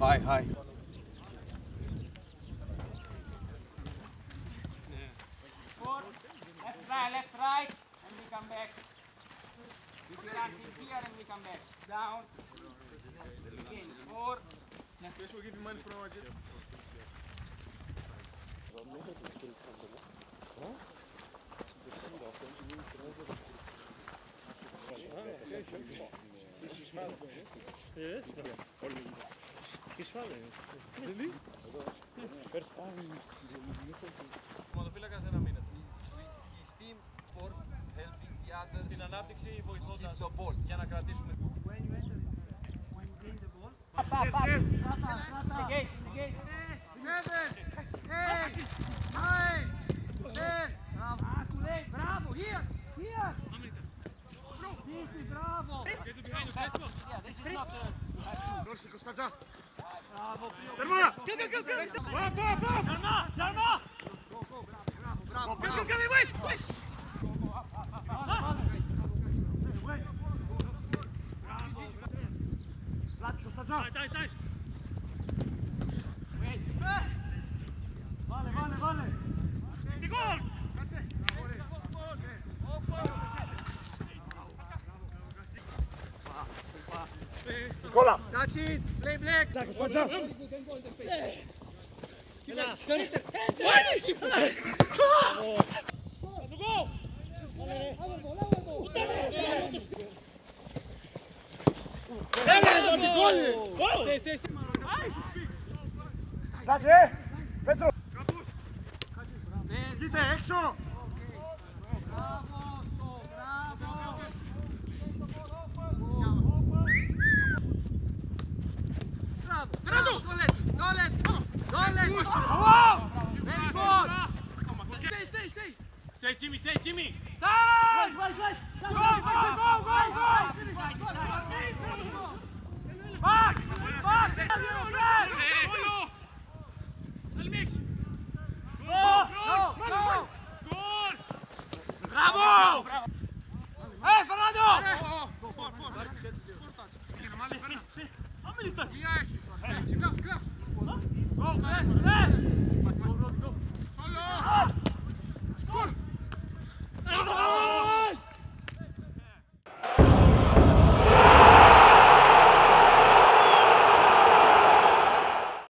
はいはい。 Left, right, and we come back. This is until here and we come back. Down. Again, four. Yes, we'll give you money for our jet. Yes? He's following. Really? First time. Μοδοφύλακας ένα μήνα. For helping the others in ανάπτυξη βοηθώντας the ball για να κρατήσουμε when you enter when you gain the ball yes. Vale. Di gol! Grazie. Nicola. Touches, play black. Go! Dite, έξω! Μπράβο, μπράβο! Μπράβο, το λέτε! Very good! Stay! Stay, Jimmy! Time! Go! Back! How many touches? Clap.